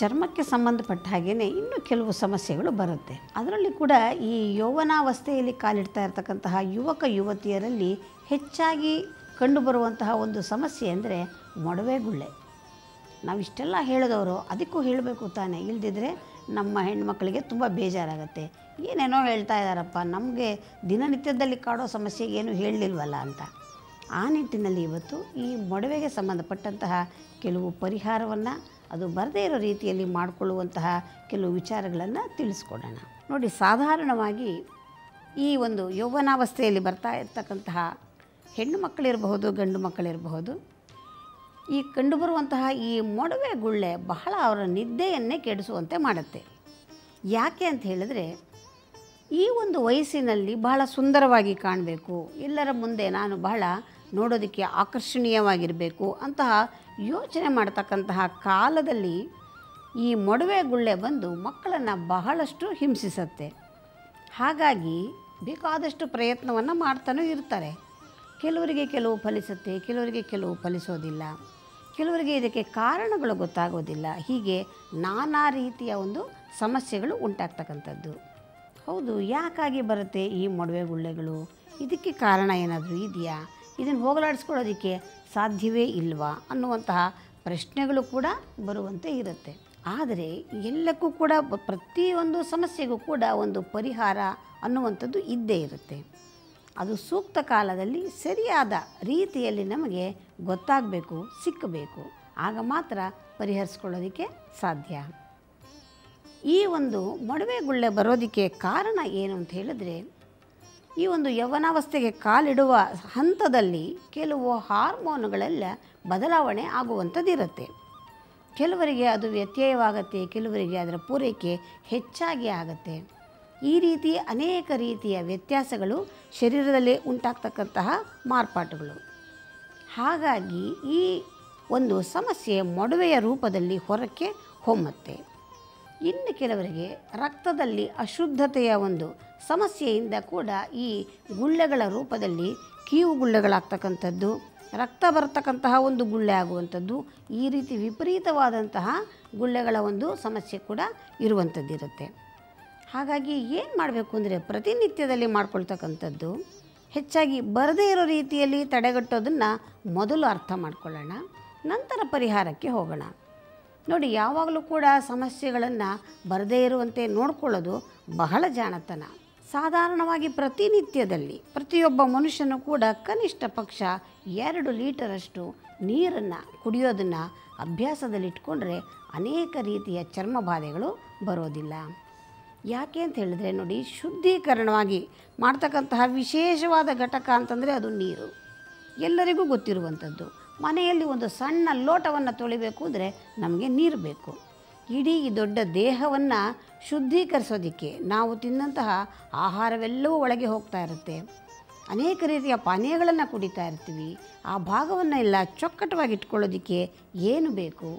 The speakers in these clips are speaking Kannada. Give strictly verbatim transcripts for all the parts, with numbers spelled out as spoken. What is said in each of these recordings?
ಚರ್ಮಕ್ಕೆ ಸಂಬಂಧಪಟ್ಟ ಹಾಗೇನೇ ಇನ್ನು ಕೆಲವು ಸಮಸ್ಯೆಗಳು ಬರುತ್ತೆ. ಅದರಲ್ಲಿ ಕೂಡ ಈ ಯೌವನಾವಸ್ಥೆಯಲ್ಲಿ ಕಾಲಿಡ್ತಾ ಇರತಕ್ಕಂತಹ ಯುವಕ ಯುವತಿಯರಲ್ಲಿ ಹೆಚ್ಚಾಗಿ ಕಂಡುಬರುವಂತಹ ಒಂದು ಸಮಸ್ಯೆ ಅಂದರೆ ಮೊಡವೆ ಗುಳ್ಳೆ. ನಾವಿಷ್ಟೆಲ್ಲ ಹೇಳಿದವರು ಅದಕ್ಕೂ ಹೇಳಬೇಕು ತಾನೆ, ಇಲ್ಲದಿದ್ದರೆ ನಮ್ಮ ಹೆಣ್ಮಕ್ಳಿಗೆ ತುಂಬ ಬೇಜಾರಾಗುತ್ತೆ. ಏನೇನೋ ಹೇಳ್ತಾ ಇದ್ದಾರಪ್ಪ, ನಮಗೆ ದಿನನಿತ್ಯದಲ್ಲಿ ಕಾಡೋ ಸಮಸ್ಯೆಗೆ ಏನು ಹೇಳಲಿಲ್ವಲ್ಲ ಅಂತ. ಆ ನಿಟ್ಟಿನಲ್ಲಿ ಇವತ್ತು ಈ ಮೊಡವೆಗೆ ಸಂಬಂಧಪಟ್ಟಂತಹ ಕೆಲವು ಪರಿಹಾರವನ್ನು, ಅದು ಬರದೇ ಇರೋ ರೀತಿಯಲ್ಲಿ ಮಾಡಿಕೊಳ್ಳುವಂತಹ ಕೆಲವು ವಿಚಾರಗಳನ್ನು ತಿಳಿಸ್ಕೊಡೋಣ. ನೋಡಿ, ಸಾಧಾರಣವಾಗಿ ಈ ಒಂದು ಯೌವನಾವಸ್ಥೆಯಲ್ಲಿ ಬರ್ತಾ ಇರ್ತಕ್ಕಂತಹ ಹೆಣ್ಣು ಮಕ್ಕಳಿರಬಹುದು, ಗಂಡು ಮಕ್ಕಳಿರಬಹುದು, ಈ ಕಂಡುಬರುವಂತಹ ಈ ಮೊಡವೆ ಗುಳ್ಳೆ ಬಹಳ ಅವರ ನಿದ್ದೆಯನ್ನೇ ಕೆಡಿಸುವಂತೆ ಮಾಡುತ್ತೆ. ಯಾಕೆ ಅಂತ ಹೇಳಿದರೆ, ಈ ಒಂದು ವಯಸ್ಸಿನಲ್ಲಿ ಬಹಳ ಸುಂದರವಾಗಿ ಕಾಣಬೇಕು, ಎಲ್ಲರ ಮುಂದೆ ನಾನು ಬಹಳ ನೋಡೋದಕ್ಕೆ ಆಕರ್ಷಣೀಯವಾಗಿರಬೇಕು ಅಂತಹ ಯೋಚನೆ ಮಾಡ್ತಕ್ಕಂತಹ ಕಾಲದಲ್ಲಿ ಈ ಮೊಡವೆ ಗುಳ್ಳೆ ಬಂದು ಮಕ್ಕಳನ್ನು ಬಹಳಷ್ಟು ಹಿಂಸಿಸುತ್ತೆ. ಹಾಗಾಗಿ ಬೇಕಾದಷ್ಟು ಪ್ರಯತ್ನವನ್ನು ಮಾಡ್ತಾನೂ ಇರ್ತಾರೆ. ಕೆಲವರಿಗೆ ಕೆಲವು ಫಲಿಸುತ್ತೆ, ಕೆಲವರಿಗೆ ಕೆಲವು ಫಲಿಸೋದಿಲ್ಲ, ಕೆಲವರಿಗೆ ಇದಕ್ಕೆ ಕಾರಣಗಳು ಗೊತ್ತಾಗೋದಿಲ್ಲ. ಹೀಗೆ ನಾನಾ ರೀತಿಯ ಒಂದು ಸಮಸ್ಯೆಗಳು ಉಂಟಾಗ್ತಕ್ಕಂಥದ್ದು. ಹೌದು, ಯಾಕಾಗಿ ಬರುತ್ತೆ ಈ ಮೊಡವೆ ಗುಳ್ಳೆಗಳು? ಇದಕ್ಕೆ ಕಾರಣ ಏನಾದರೂ ಇದೆಯಾ? ಇದನ್ನು ಹೋಗಲಾಡಿಸ್ಕೊಳ್ಳೋದಕ್ಕೆ ಸಾಧ್ಯವೇ ಇಲ್ವಾ ಅನ್ನುವಂತಹ ಪ್ರಶ್ನೆಗಳು ಕೂಡ ಬರುವಂತೆ ಇರುತ್ತೆ. ಆದರೆ ಎಲ್ಲಕ್ಕೂ ಕೂಡ, ಪ್ರತಿಯೊಂದು ಸಮಸ್ಯೆಗೂ ಕೂಡ ಒಂದು ಪರಿಹಾರ ಅನ್ನುವಂಥದ್ದು ಇದ್ದೇ ಇರುತ್ತೆ. ಅದು ಸೂಕ್ತ ಕಾಲದಲ್ಲಿ ಸರಿಯಾದ ರೀತಿಯಲ್ಲಿ ನಮಗೆ ಗೊತ್ತಾಗಬೇಕು, ಸಿಕ್ಕಬೇಕು. ಆಗ ಮಾತ್ರ ಪರಿಹರಿಸ್ಕೊಳ್ಳೋದಕ್ಕೆ ಸಾಧ್ಯ. ಈ ಒಂದು ಮೊಡವೆ ಗುಳ್ಳೆ ಬರೋದಕ್ಕೆ ಕಾರಣ ಏನು ಅಂತ ಹೇಳಿದ್ರೆ, ಈ ಒಂದು ಯೌವನಾವಸ್ಥೆಗೆ ಕಾಲಿಡುವ ಹಂತದಲ್ಲಿ ಕೆಲವು ಹಾರ್ಮೋನುಗಳೆಲ್ಲ ಬದಲಾವಣೆ ಆಗುವಂಥದ್ದಿರುತ್ತೆ. ಕೆಲವರಿಗೆ ಅದು ವ್ಯತ್ಯಯವಾಗುತ್ತೆ, ಕೆಲವರಿಗೆ ಅದರ ಪೂರೈಕೆ ಹೆಚ್ಚಾಗಿ ಆಗುತ್ತೆ. ಈ ರೀತಿ ಅನೇಕ ರೀತಿಯ ವ್ಯತ್ಯಾಸಗಳು ಶರೀರದಲ್ಲಿ ಉಂಟಾಗ್ತಕ್ಕಂತಹ ಮಾರ್ಪಾಟುಗಳು. ಹಾಗಾಗಿ ಈ ಒಂದು ಸಮಸ್ಯೆ ಮೊಡವೆಯ ರೂಪದಲ್ಲಿ ಹೊರಕ್ಕೆ ಹೊಮ್ಮುತ್ತೆ. ಇನ್ನು ಕೆಲವರಿಗೆ ರಕ್ತದಲ್ಲಿ ಅಶುದ್ಧತೆಯ ಒಂದು ಸಮಸ್ಯೆಯಿಂದ ಕೂಡ ಈ ಗುಳ್ಳೆಗಳ ರೂಪದಲ್ಲಿ ಕೀವು ಗುಳ್ಳೆಗಳಾಗ್ತಕ್ಕಂಥದ್ದು, ರಕ್ತ ಬರ್ತಕ್ಕಂತಹ ಒಂದು ಗುಳ್ಳೆ ಆಗುವಂಥದ್ದು, ಈ ರೀತಿ ವಿಪರೀತವಾದಂತಹ ಗುಳ್ಳೆಗಳ ಒಂದು ಸಮಸ್ಯೆ ಕೂಡ ಇರುವಂಥದ್ದಿರುತ್ತೆ. ಹಾಗಾಗಿ ಏನು ಮಾಡಬೇಕು ಅಂದರೆ, ಪ್ರತಿನಿತ್ಯದಲ್ಲಿ ಮಾಡ್ಕೊಳ್ತಕ್ಕಂಥದ್ದು ಹೆಚ್ಚಾಗಿ ಬರದೇ ಇರೋ ರೀತಿಯಲ್ಲಿ ತಡೆಗಟ್ಟೋದನ್ನು ಮೊದಲು ಅರ್ಥ ಮಾಡ್ಕೊಳ್ಳೋಣ, ನಂತರ ಪರಿಹಾರಕ್ಕೆ ಹೋಗೋಣ. ನೋಡಿ, ಯಾವಾಗಲೂ ಕೂಡ ಸಮಸ್ಯೆಗಳನ್ನು ಬರದೇ ಇರುವಂತೆ ನೋಡ್ಕೊಳ್ಳೋದು ಬಹಳ ಜಾಣತನ. ಸಾಧಾರಣವಾಗಿ ಪ್ರತಿನಿತ್ಯದಲ್ಲಿ ಪ್ರತಿಯೊಬ್ಬ ಮನುಷ್ಯನೂ ಕೂಡ ಕನಿಷ್ಠ ಪಕ್ಷ ಎರಡು ಲೀಟರಷ್ಟು ನೀರನ್ನು ಕುಡಿಯೋದನ್ನು ಅಭ್ಯಾಸದಲ್ಲಿಟ್ಕೊಂಡ್ರೆ ಅನೇಕ ರೀತಿಯ ಚರ್ಮ ಬಾಧೆಗಳು ಬರೋದಿಲ್ಲ. ಯಾಕೆ ಅಂತ ಹೇಳಿದ್ರೆ, ನೋಡಿ, ಶುದ್ಧೀಕರಣವಾಗಿ ಮಾಡ್ತಕ್ಕಂತಹ ವಿಶೇಷವಾದ ಘಟಕ ಅಂತಂದರೆ ಅದು ನೀರು, ಎಲ್ಲರಿಗೂ ಗೊತ್ತಿರುವಂಥದ್ದು. ಮನೆಯಲ್ಲಿ ಒಂದು ಸಣ್ಣ ಲೋಟವನ್ನು ತೊಳಿಬೇಕು ಅಂದರೆ ನಮಗೆ ನೀರು ಬೇಕು. ಇಡೀ ದೊಡ್ಡ ದೇಹವನ್ನು ಶುದ್ಧೀಕರಿಸೋದಕ್ಕೆ ನಾವು ತಿನ್ನಂತಹ ಆಹಾರವೆಲ್ಲವೂ ಒಳಗೆ ಹೋಗ್ತಾ ಇರುತ್ತೆ. ಅನೇಕ ರೀತಿಯ ಪಾನೀಯಗಳನ್ನು ಕುಡಿತಾ ಇರ್ತೀವಿ. ಆ ಭಾಗವನ್ನೆಲ್ಲ ಚೊಕ್ಕಟವಾಗಿ ಇಟ್ಕೊಳ್ಳೋದಕ್ಕೆ ಏನು ಬೇಕು?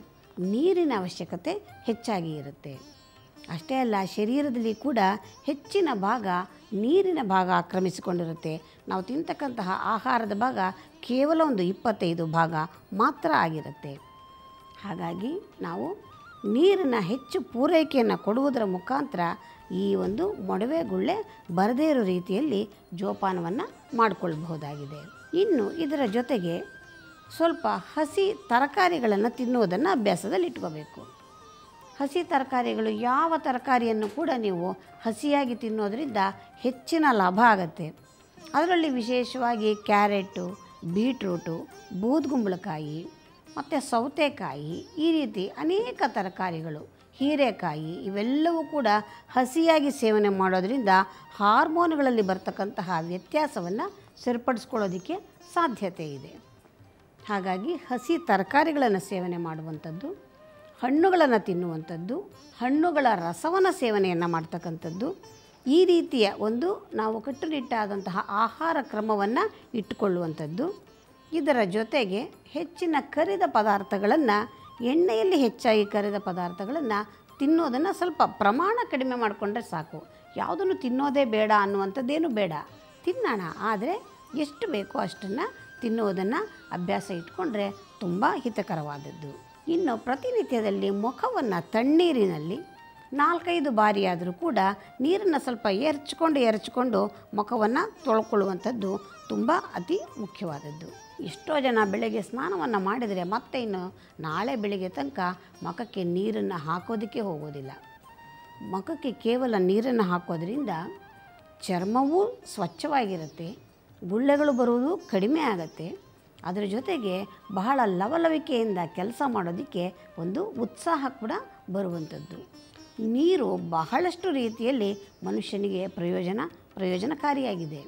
ನೀರಿನ ಅವಶ್ಯಕತೆ ಹೆಚ್ಚಾಗಿ ಇರುತ್ತೆ. ಅಷ್ಟೇ ಅಲ್ಲ, ಶರೀರದಲ್ಲಿ ಕೂಡ ಹೆಚ್ಚಿನ ಭಾಗ ನೀರಿನ ಭಾಗ ಆಕ್ರಮಿಸಿಕೊಂಡಿರುತ್ತೆ. ನಾವು ತಿಂತಕ್ಕಂತಹ ಆಹಾರದ ಭಾಗ ಕೇವಲ ಒಂದು ಇಪ್ಪತ್ತೈದು ಭಾಗ ಮಾತ್ರ ಆಗಿರುತ್ತೆ. ಹಾಗಾಗಿ ನಾವು ನೀರನ್ನು ಹೆಚ್ಚು ಪೂರೈಕೆಯನ್ನು ಕೊಡುವುದರ ಮುಖಾಂತರ ಈ ಒಂದು ಮೊಡವೆ ಗುಳ್ಳೆ ಬರದೇ ಇರೋ ರೀತಿಯಲ್ಲಿ ಜೋಪಾನವನ್ನು ಮಾಡಿಕೊಳ್ಳಬಹುದಾಗಿದೆ. ಇನ್ನು ಇದರ ಜೊತೆಗೆ ಸ್ವಲ್ಪ ಹಸಿ ತರಕಾರಿಗಳನ್ನು ತಿನ್ನುವುದನ್ನು ಅಭ್ಯಾಸದಲ್ಲಿಟ್ಕೋಬೇಕು. ಹಸಿ ತರಕಾರಿಗಳು, ಯಾವ ತರಕಾರಿಯನ್ನು ಕೂಡ ನೀವು ಹಸಿಯಾಗಿ ತಿನ್ನೋದರಿಂದ ಹೆಚ್ಚಿನ ಲಾಭ ಆಗುತ್ತೆ. ಅದರಲ್ಲಿ ವಿಶೇಷವಾಗಿ ಕ್ಯಾರೆಟು, ಬೀಟ್ರೂಟು, ಬೂದುಗುಂಬಳಕಾಯಿ ಮತ್ತು ಸೌತೆಕಾಯಿ, ಈ ರೀತಿ ಅನೇಕ ತರಕಾರಿಗಳು, ಹೀರೆಕಾಯಿ, ಇವೆಲ್ಲವೂ ಕೂಡ ಹಸಿಯಾಗಿ ಸೇವನೆ ಮಾಡೋದರಿಂದ ಹಾರ್ಮೋನುಗಳಲ್ಲಿ ಬರ್ತಕ್ಕಂತಹ ವ್ಯತ್ಯಾಸವನ್ನು ಸರಿಪಡಿಸ್ಕೊಳ್ಳೋದಕ್ಕೆ ಸಾಧ್ಯತೆ ಇದೆ. ಹಾಗಾಗಿ ಹಸಿ ತರಕಾರಿಗಳನ್ನು ಸೇವನೆ ಮಾಡುವಂಥದ್ದು, ಹಣ್ಣುಗಳನ್ನು ತಿನ್ನುವಂಥದ್ದು, ಹಣ್ಣುಗಳ ರಸವನ್ನು ಸೇವನೆಯನ್ನು ಮಾಡ್ತಕ್ಕಂಥದ್ದು, ಈ ರೀತಿಯ ಒಂದು ನಾವು ಕಟ್ಟುನಿಟ್ಟಾದಂತಹ ಆಹಾರ ಕ್ರಮವನ್ನು ಇಟ್ಟುಕೊಳ್ಳುವಂಥದ್ದು. ಇದರ ಜೊತೆಗೆ ಹೆಚ್ಚಿನ ಕರಿದ ಪದಾರ್ಥಗಳನ್ನು, ಎಣ್ಣೆಯಲ್ಲಿ ಹೆಚ್ಚಾಗಿ ಕರಿದ ಪದಾರ್ಥಗಳನ್ನು ತಿನ್ನೋದನ್ನು ಸ್ವಲ್ಪ ಪ್ರಮಾಣ ಕಡಿಮೆ ಮಾಡಿಕೊಂಡ್ರೆ ಸಾಕು. ಯಾವುದನ್ನು ತಿನ್ನೋದೇ ಬೇಡ ಅನ್ನುವಂಥದ್ದೇನು ಬೇಡ, ತಿನ್ನೋಣ, ಆದರೆ ಎಷ್ಟು ಬೇಕೋ ಅಷ್ಟನ್ನು ತಿನ್ನುವುದನ್ನು ಅಭ್ಯಾಸ ಇಟ್ಕೊಂಡ್ರೆ ತುಂಬ ಹಿತಕರವಾದದ್ದು. ಇನ್ನು ಪ್ರತಿನಿತ್ಯದಲ್ಲಿ ಮುಖವನ್ನು ತಣ್ಣೀರಿನಲ್ಲಿ ನಾಲ್ಕೈದು ಬಾರಿ ಆದರೂ ಕೂಡ ನೀರನ್ನು ಸ್ವಲ್ಪ ಎರಚಿಕೊಂಡು ಎರಚಿಕೊಂಡು ಮುಖವನ್ನು ತೊಳ್ಕೊಳ್ಳುವಂಥದ್ದು ತುಂಬ ಅತಿ ಮುಖ್ಯವಾದದ್ದು. ಎಷ್ಟೋ ಜನ ಬೆಳಗ್ಗೆ ಸ್ನಾನವನ್ನು ಮಾಡಿದರೆ ಮತ್ತೆ ಇನ್ನು ನಾಳೆ ಬೆಳಗ್ಗೆ ತನಕ ಮುಖಕ್ಕೆ ನೀರನ್ನು ಹಾಕೋದಕ್ಕೆ ಹೋಗೋದಿಲ್ಲ. ಮುಖಕ್ಕೆ ಕೇವಲ ನೀರನ್ನು ಹಾಕೋದ್ರಿಂದ ಚರ್ಮವೂ ಸ್ವಚ್ಛವಾಗಿರುತ್ತೆ, ಗುಳ್ಳೆಗಳು ಬರುವುದು ಕಡಿಮೆ ಆಗುತ್ತೆ. ಅದರ ಜೊತೆಗೆ ಬಹಳ ಲವಲವಿಕೆಯಿಂದ ಕೆಲಸ ಮಾಡೋದಕ್ಕೆ ಒಂದು ಉತ್ಸಾಹ ಕೂಡ ಬರುವಂಥದ್ದು. ನೀರು ಬಹಳಷ್ಟು ರೀತಿಯಲ್ಲಿ ಮನುಷ್ಯನಿಗೆ ಪ್ರಯೋಜನ ಪ್ರಯೋಜನಕಾರಿಯಾಗಿದೆ.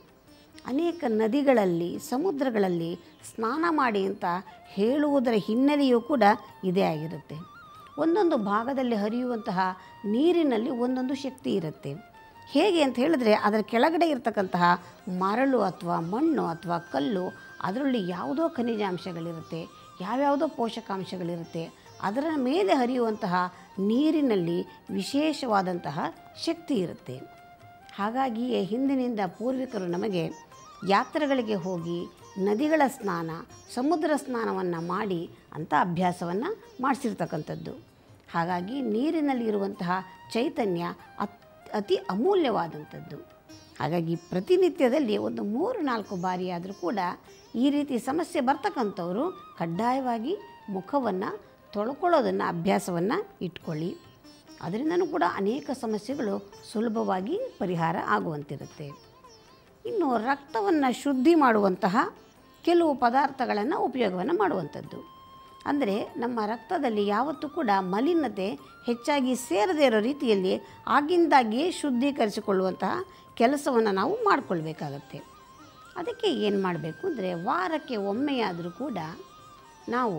ಅನೇಕ ನದಿಗಳಲ್ಲಿ ಸಮುದ್ರಗಳಲ್ಲಿ ಸ್ನಾನ ಮಾಡಿ ಅಂತ ಹೇಳುವುದರ ಹಿನ್ನೆಲೆಯೂ ಕೂಡ ಇದೇ ಆಗಿರುತ್ತೆ. ಒಂದೊಂದು ಭಾಗದಲ್ಲಿ ಹರಿಯುವಂತಹ ನೀರಿನಲ್ಲಿ ಒಂದೊಂದು ಶಕ್ತಿ ಇರುತ್ತೆ. ಹೇಗೆ ಅಂತ ಹೇಳಿದ್ರೆ, ಅದರ ಕೆಳಗಡೆ ಇರತಕ್ಕಂತಹ ಮರಳು ಅಥವಾ ಮಣ್ಣು ಅಥವಾ ಕಲ್ಲು, ಅದರಲ್ಲಿ ಯಾವುದೋ ಖನಿಜಾಂಶಗಳಿರುತ್ತೆ, ಯಾವ್ಯಾವುದೋ ಪೋಷಕಾಂಶಗಳಿರುತ್ತೆ. ಅದರ ಮೇಲೆ ಹರಿಯುವಂತಹ ನೀರಿನಲ್ಲಿ ವಿಶೇಷವಾದಂತಹ ಶಕ್ತಿ ಇರುತ್ತೆ. ಹಾಗಾಗಿಯೇ ಹಿಂದಿನಿಂದ ಪೂರ್ವಿಕರು ನಮಗೆ ಯಾತ್ರೆಗಳಿಗೆ ಹೋಗಿ ನದಿಗಳ ಸ್ನಾನ, ಸಮುದ್ರ ಸ್ನಾನವನ್ನು ಮಾಡಿ ಅಂತ ಅಭ್ಯಾಸವನ್ನು ಮಾಡಿಸಿರ್ತಕ್ಕಂಥದ್ದು. ಹಾಗಾಗಿ ನೀರಿನಲ್ಲಿರುವಂತಹ ಚೈತನ್ಯ ಅತ್ ಅತಿ ಅಮೂಲ್ಯವಾದಂಥದ್ದು. ಹಾಗಾಗಿ ಪ್ರತಿನಿತ್ಯದಲ್ಲಿ ಒಂದು ಮೂರು ನಾಲ್ಕು ಬಾರಿ ಆದರೂ ಕೂಡ ಈ ರೀತಿ ಸಮಸ್ಯೆ ಬರ್ತಕ್ಕಂಥವರು ಕಡ್ಡಾಯವಾಗಿ ಮುಖವನ್ನು ತೊಳ್ಕೊಳ್ಳೋದನ್ನು ಅಭ್ಯಾಸವನ್ನು ಇಟ್ಕೊಳ್ಳಿ. ಅದರಿಂದನೂ ಕೂಡ ಅನೇಕ ಸಮಸ್ಯೆಗಳು ಸುಲಭವಾಗಿ ಪರಿಹಾರ ಆಗುವಂತಿರುತ್ತೆ. ಇನ್ನು ರಕ್ತವನ್ನು ಶುದ್ಧಿ ಮಾಡುವಂತಹ ಕೆಲವು ಪದಾರ್ಥಗಳನ್ನು ಉಪಯೋಗವನ್ನು ಮಾಡುವಂಥದ್ದು. ಅಂದರೆ ನಮ್ಮ ರಕ್ತದಲ್ಲಿ ಯಾವತ್ತೂ ಕೂಡ ಮಲಿನತೆ ಹೆಚ್ಚಾಗಿ ಸೇರದೇ ಇರೋ ರೀತಿಯಲ್ಲಿ ಆಗಿಂದಾಗಿಯೇ ಶುದ್ಧೀಕರಿಸಿಕೊಳ್ಳುವಂತಹ ಕೆಲಸವನ್ನು ನಾವು ಮಾಡಿಕೊಳ್ಬೇಕಾಗತ್ತೆ. ಅದಕ್ಕೆ ಏನು ಮಾಡಬೇಕು ಅಂದರೆ, ವಾರಕ್ಕೆ ಒಮ್ಮೆಯಾದರೂ ಕೂಡ ನಾವು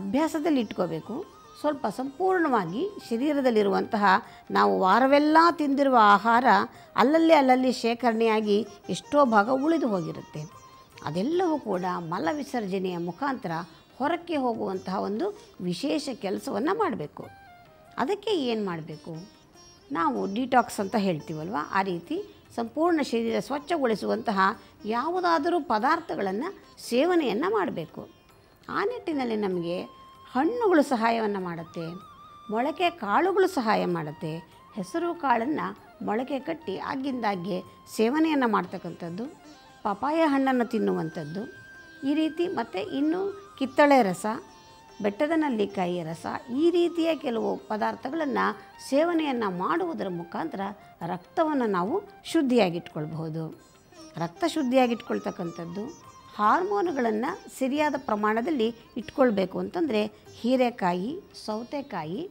ಅಭ್ಯಾಸದಲ್ಲಿ ಇಟ್ಕೋಬೇಕು. ಸ್ವಲ್ಪ ಸಂಪೂರ್ಣವಾಗಿ ಶರೀರದಲ್ಲಿರುವಂತಹ ನಾವು ವಾರವೆಲ್ಲ ತಿಂದಿರುವ ಆಹಾರ ಅಲ್ಲಲ್ಲಿ ಅಲ್ಲಲ್ಲಿ ಶೇಖರಣೆಯಾಗಿ ಎಷ್ಟೋ ಭಾಗ ಉಳಿದು ಹೋಗಿರುತ್ತೆ. ಅದೆಲ್ಲವೂ ಕೂಡ ಮಲವಿಸರ್ಜನೆಯ ಮುಖಾಂತರ ಹೊರಕ್ಕೆ ಹೋಗುವಂತಹ ಒಂದು ವಿಶೇಷ ಕೆಲಸವನ್ನು ಮಾಡಬೇಕು. ಅದಕ್ಕೆ ಏನು ಮಾಡಬೇಕು, ನಾವು ಡಿಟಾಕ್ಸ್ ಅಂತ ಹೇಳ್ತೀವಲ್ವ, ಆ ರೀತಿ ಸಂಪೂರ್ಣ ಶರೀರ ಸ್ವಚ್ಛಗೊಳಿಸುವಂತಹ ಯಾವುದಾದರೂ ಪದಾರ್ಥಗಳನ್ನು ಸೇವನೆಯನ್ನು ಮಾಡಬೇಕು. ಆ ನಿಟ್ಟಿನಲ್ಲಿ ನಮಗೆ ಹಣ್ಣುಗಳು ಸಹಾಯವನ್ನು ಮಾಡುತ್ತೆ, ಮೊಳಕೆ ಕಾಳುಗಳು ಸಹಾಯ ಮಾಡುತ್ತೆ. ಹೆಸರು ಕಾಳನ್ನು ಮೊಳಕೆ ಕಟ್ಟಿ ಆಗಿಂದಾಗೆ ಸೇವನೆಯನ್ನು ಮಾಡ್ತಕ್ಕಂಥದ್ದು, ಪಪಾಯ ಹಣ್ಣನ್ನು ತಿನ್ನುವಂಥದ್ದು ಈ ರೀತಿ, ಮತ್ತು ಇನ್ನು ಕಿತ್ತಳೆ ರಸ, ಬೆಟ್ಟದ ನೆಲ್ಲಿಕಾಯಿಯ ರಸ, ಈ ರೀತಿಯ ಕೆಲವು ಪದಾರ್ಥಗಳನ್ನು ಸೇವನೆಯನ್ನು ಮಾಡುವುದರ ಮುಖಾಂತರ ರಕ್ತವನ್ನು ನಾವು ಶುದ್ಧಿಯಾಗಿಟ್ಕೊಳ್ಬಹುದು. ರಕ್ತ ಶುದ್ಧಿಯಾಗಿಟ್ಕೊಳ್ತಕ್ಕಂಥದ್ದು, ಹಾರ್ಮೋನುಗಳನ್ನು ಸರಿಯಾದ ಪ್ರಮಾಣದಲ್ಲಿ ಇಟ್ಕೊಳ್ಬೇಕು ಅಂತಂದರೆ ಹೀರೆಕಾಯಿ, ಸೌತೆಕಾಯಿ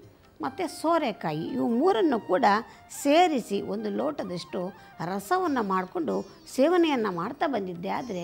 ಮತ್ತು ಸೋರೆಕಾಯಿ ಇವು ಮೂರನ್ನು ಕೂಡ ಸೇರಿಸಿ ಒಂದು ಲೋಟದಷ್ಟು ರಸವನ್ನು ಮಾಡಿಕೊಂಡು ಸೇವನೆಯನ್ನು ಮಾಡ್ತಾ ಬಂದಿದ್ದೆ ಆದರೆ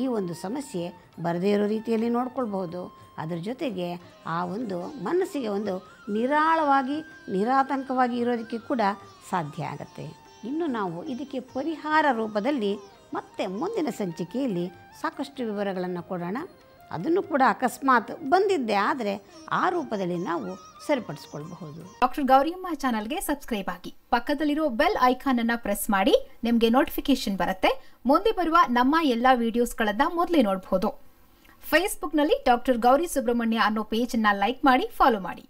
ಈ ಒಂದು ಸಮಸ್ಯೆ ಬರದೇ ಇರೋ ರೀತಿಯಲ್ಲಿ ನೋಡ್ಕೊಳ್ಬಹುದು. ಅದರ ಜೊತೆಗೆ ಆ ಒಂದು ಮನಸ್ಸಿಗೆ ಒಂದು ನಿರಾಳವಾಗಿ ನಿರಾತಂಕವಾಗಿ ಇರೋದಕ್ಕೆ ಕೂಡ ಸಾಧ್ಯ ಆಗುತ್ತೆ. ಇನ್ನು ನಾವು ಇದಕ್ಕೆ ಪರಿಹಾರ ರೂಪದಲ್ಲಿ ಮತ್ತೆ ಮುಂದಿನ ಸಂಚಿಕೆಯಲ್ಲಿ ಸಾಕಷ್ಟು ವಿವರಗಳನ್ನು ಕೊಡೋಣ. ಅದನ್ನು ಕೂಡ ಅಕಸ್ಮಾತ್ ಬಂದಿದ್ದೆ ಆದರೆ ಆ ರೂಪದಲ್ಲಿ ನಾವು ಸರಿಪಡಿಸಿಕೊಳ್ಳಬಹುದು. ಡಾಕ್ಟರ್ ಗೌರಿಯಮ್ಮ ಚಾನಲ್ಗೆ ಸಬ್ಸ್ಕ್ರೈಬ್ ಆಗಿ, ಪಕ್ಕದಲ್ಲಿರೋ ಬೆಲ್ ಐಕಾನ್ ಅನ್ನ ಪ್ರೆಸ್ ಮಾಡಿ, ನಿಮಗೆ ನೋಟಿಫಿಕೇಶನ್ ಬರುತ್ತೆ. ಮುಂದೆ ಬರುವ ನಮ್ಮ ಎಲ್ಲ ವಿಡಿಯೋಸ್ಗಳನ್ನು ಮೊದಲೇ ನೋಡಬಹುದು. ಫೇಸ್ಬುಕ್ನಲ್ಲಿ ಡಾಕ್ಟರ್ ಗೌರಿ ಸುಬ್ರಹ್ಮಣ್ಯ ಅನ್ನೋ ಪೇಜನ್ನ ಲೈಕ್ ಮಾಡಿ, ಫಾಲೋ ಮಾಡಿ.